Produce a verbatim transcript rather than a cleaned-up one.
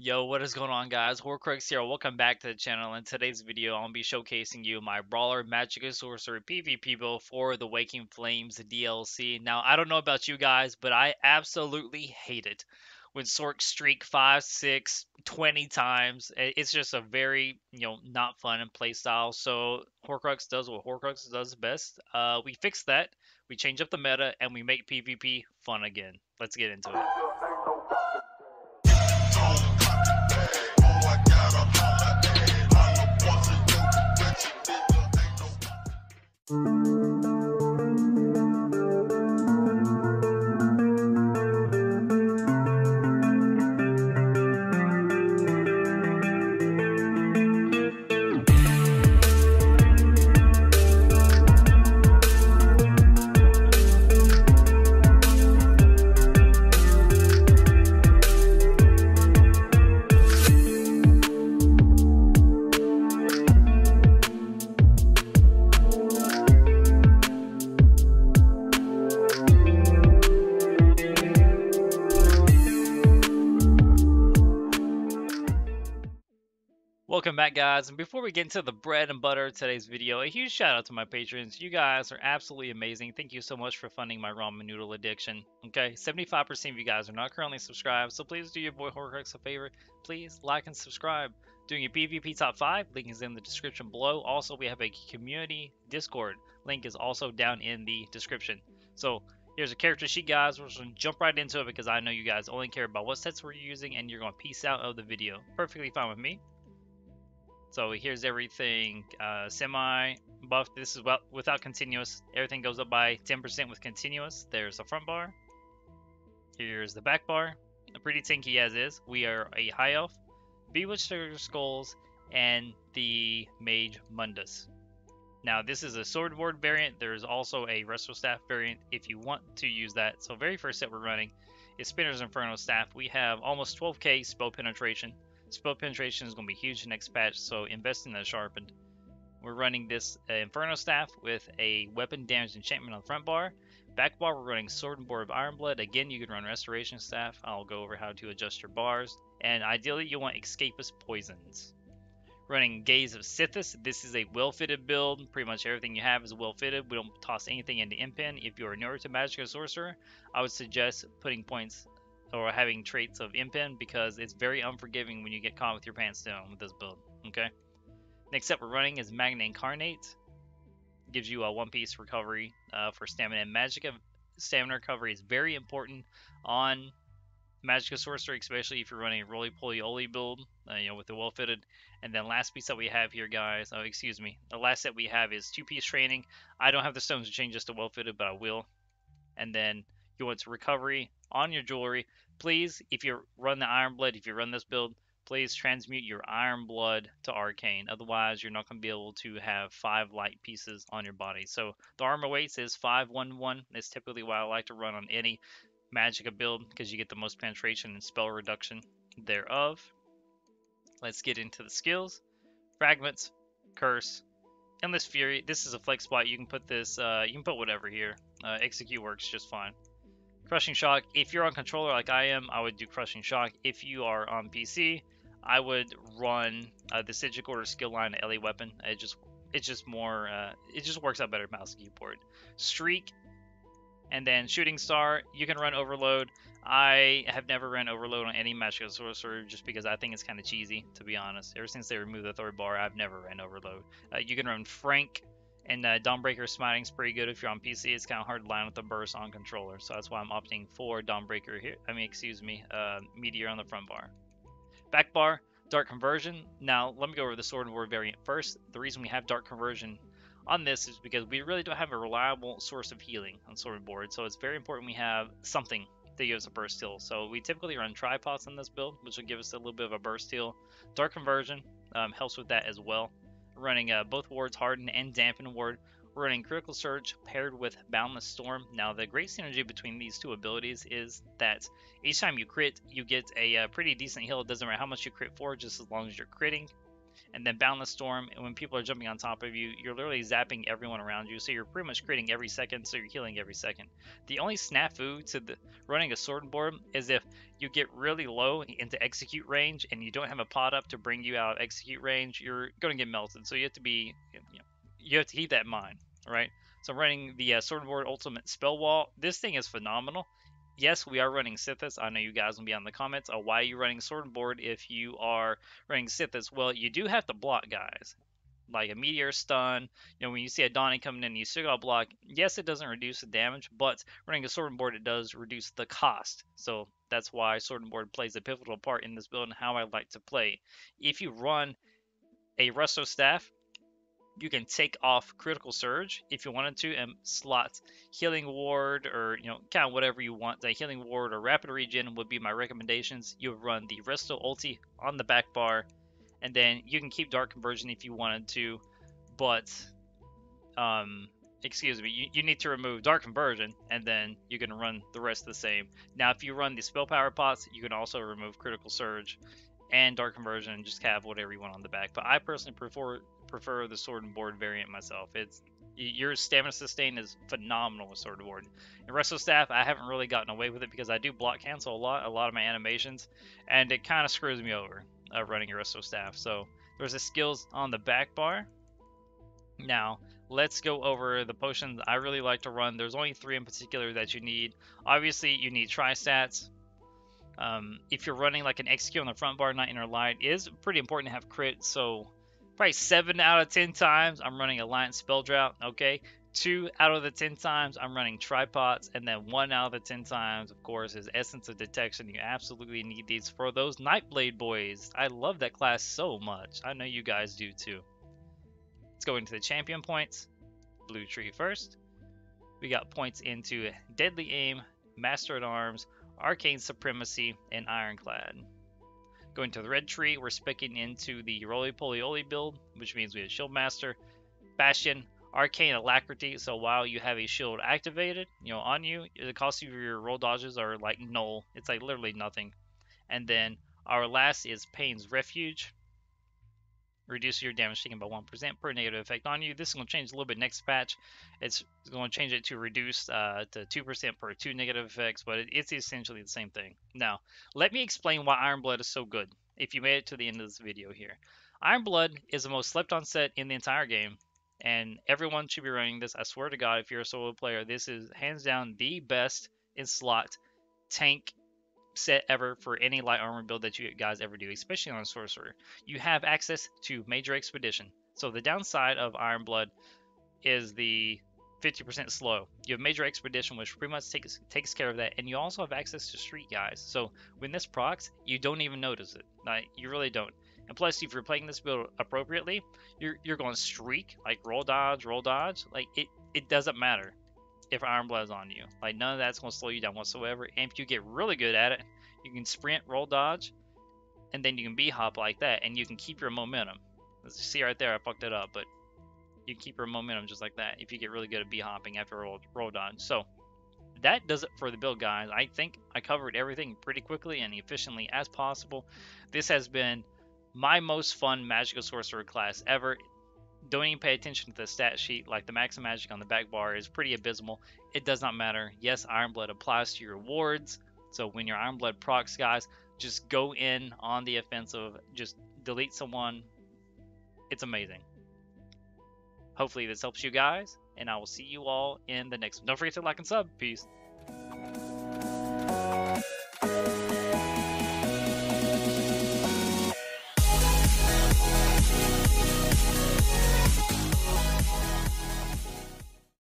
Yo, what is going on, guys? Horcrux here. Welcome back to the channel. In today's video, I'll be showcasing you my Brawler Magicka Sorcerer PvP build for the Waking Flames D L C. Now, I don't know about you guys, but I absolutely hate it when Sorcs streak five, six, twenty times. It's just a very, you know, not fun in playstyle. So Horcrux does what Horcrux does best. Uh, we fix that, we change up the meta, and we make PvP fun again. Let's get into it. Welcome back, guys, and before we get into the bread and butter of today's video, a huge shout out to my patrons. You guys are absolutely amazing. Thank you so much for funding my ramen noodle addiction. Okay, seventy-five percent of you guys are not currently subscribed, so please do your boy Horcrux a favor. Please like and subscribe. Doing a PvP top five, link is in the description below. Also, we have a community Discord, link is also down in the description. So here's a character sheet, guys. We're just going to jump right into it because I know you guys only care about what sets we're using and you're going to peace out of the video. Perfectly fine with me. So here's everything uh, semi buffed. This is well, without continuous. Everything goes up by ten percent with continuous. There's the front bar. Here's the back bar. Pretty tanky as is. We are a high elf, Bewitcher Skulls, and the Mage Mundus. Now this is a sword ward variant. There's also a Wrestle Staff variant if you want to use that. So very first set we're running is Spinners Inferno Staff. We have almost twelve K spell penetration. Spell penetration is going to be huge next patch, so invest in that sharpened. We're running this uh, Inferno Staff with a weapon damage enchantment on the front bar. Back bar, we're running Sword and Board of Iron Blood. Again, you can run Restoration Staff. I'll go over how to adjust your bars. And ideally, you want Escapist Poisons. Running Gaze of Sithis. This is a well-fitted build. Pretty much everything you have is well-fitted. We don't toss anything into Impen. If you are newer to Magicka Sorcerer, I would suggest putting points or having traits of Impen because it's very unforgiving when you get caught with your pants down with this build. Okay. Next up we're running is Magna Incarnate. Gives you a one piece recovery uh, for stamina and Magicka. Stamina recovery is very important on Magicka Sorcerer, especially if you're running a roly poly oly build, uh, you know, with the well fitted. And then last piece that we have here, guys, oh excuse me, the last set we have is two piece training. I don't have the stones to change this to well fitted, but I will. And then you want to recovery on your jewelry. Please, if you run the Iron Blood, if you run this build, please transmute your Iron Blood to Arcane. Otherwise, you're not going to be able to have five light pieces on your body. So the armor weights is five one one. It's typically what I like to run on any Magicka build because you get the most penetration and spell reduction thereof. Let's get into the skills. Fragments, Curse, Endless Fury. This is a flex spot. You can put this. Uh, you can put whatever here. Uh, execute works just fine. Crushing Shock, if you're on controller like I am, I would do Crushing Shock. If you are on P C, I would run uh, the Sigic Order skill line L A weapon. It just, it's just more, uh, it just works out better with mouse and keyboard. Streak, and then Shooting Star. You can run Overload. I have never run Overload on any Magicka Sorcerer just because I think it's kind of cheesy, to be honest. Ever since they removed the third bar, I've never ran Overload. Uh, you can run Frank. And uh, Dawnbreaker Smiting's pretty good if you're on P C. It's kind of hard to line with the burst on controller, so that's why I'm opting for Dawnbreaker here. I mean, excuse me, uh, Meteor on the front bar. Back bar, Dark Conversion. Now, let me go over the Sword and Ward variant first. The reason we have Dark Conversion on this is because we really don't have a reliable source of healing on Sword and Board, so it's very important we have something that gives a burst heal. So we typically run Tripods on this build, which will give us a little bit of a burst heal. Dark Conversion um, helps with that as well. Running uh, both wards, Hardened and Dampened Ward. We're running Critical Surge paired with Boundless Storm. Now, the great synergy between these two abilities is that each time you crit, you get a uh, pretty decent heal. It doesn't matter how much you crit for, just as long as you're critting. and then Boundless Storm. And when people are jumping on top of you, you're literally zapping everyone around you, so you're pretty much creating every second, so you're healing every second. The only snafu to the running a sword board is if you get really low into execute range and you don't have a pot up to bring you out of execute range, you're going to get melted. So you have to be, you know, you have to keep that in mind, right? So I'm running the uh, Sword Board Ultimate Spell Wall. This thing is phenomenal. Yes, we are running Sithis. I know you guys will be on the comments. Oh, why are you running Sword Board if you are running Sithis? Well, you do have to block, guys. Like a Meteor stun, you know, when you see a Dawning coming in, you still got to block. Yes, it doesn't reduce the damage, but running a Sword Board, it does reduce the cost. So that's why Sword Board plays a pivotal part in this build and how I like to play. If you run a Resto Staff, you can take off Critical Surge if you wanted to and slot Healing Ward, or, you know, count whatever you want. The Healing Ward or Rapid Regen would be my recommendations. You would run the Resto ulti on the back bar, and then you can keep Dark Conversion if you wanted to, but, um, excuse me, you, you need to remove Dark Conversion, and then you can run the rest the same. Now, if you run the Spell Power Pots, you can also remove Critical Surge and Dark Conversion and just have whatever you want on the back. But I personally prefer prefer the Sword and Board variant myself. It's your stamina sustain is phenomenal with Sword and Board. And Resto Staff, I haven't really gotten away with it because I do block cancel a lot, a lot of my animations, and it kind of screws me over uh, running a Resto Staff. So there's the skills on the back bar. Now let's go over the potions I really like to run. There's only three in particular that you need. Obviously, you need Tri-Stats. Um, if you're running like an X Q on the front bar, not inner light, it is pretty important to have crit. So probably seven out of ten times I'm running Alliance Spell Drought, okay? two out of the ten times I'm running Tripods, and then one out of the ten times, of course, is Essence of Detection. You absolutely need these for those Nightblade boys. I love that class so much. I know you guys do too. Let's go into the champion points. Blue tree first. We got points into Deadly Aim, Master at Arms, Arcane Supremacy, and Ironclad. Going to the red tree, we're specking into the Roly Poly Oly build, which means we have Shield Master, Bastion, Arcane Alacrity. So while you have a shield activated, you know, on you, the cost of your roll dodges are like null. It's like literally nothing. And then our last is Pain's Refuge. Reduce your damage taken by one percent per negative effect on you. This is going to change a little bit next patch. It's going to change it to reduce uh, to two percent per two negative effects, but it's essentially the same thing. Now, let me explain why Iron Blood is so good, if you made it to the end of this video here. Iron Blood is the most slept on set in the entire game, and everyone should be running this. I swear to God, if you're a solo player, this is hands down the best in slot tank set ever for any light armor build that you guys ever do, especially on a sorcerer. You have access to Major Expedition. So the downside of Iron Blood is the fifty percent slow. You have Major Expedition, which pretty much takes takes care of that, and you also have access to Street Guys. So when this procs, you don't even notice it. Like, you really don't. And plus, if you're playing this build appropriately, you're you're going streak, like roll dodge, roll dodge. Like it it doesn't matter if Iron Blood is on you. Like, none of that's going to slow you down whatsoever. And if you get really good at it, you can sprint, roll dodge, and then you can B-hop like that, and you can keep your momentum. As you see right there, I fucked it up, but you can keep your momentum just like that if you get really good at B-hopping after roll, roll dodge. So that does it for the build, guys. I think I covered everything pretty quickly and efficiently as possible. This has been my most fun Magicka Sorcerer class ever. Don't even pay attention to the stat sheet. Like, the max of magic on the back bar is pretty abysmal. It does not matter. Yes, Iron Blood applies to your wards. So when your Iron Blood procs, guys, just go in on the offensive. Just delete someone. It's amazing. Hopefully this helps you guys, and I will see you all in the next one. Don't forget to like and sub. Peace.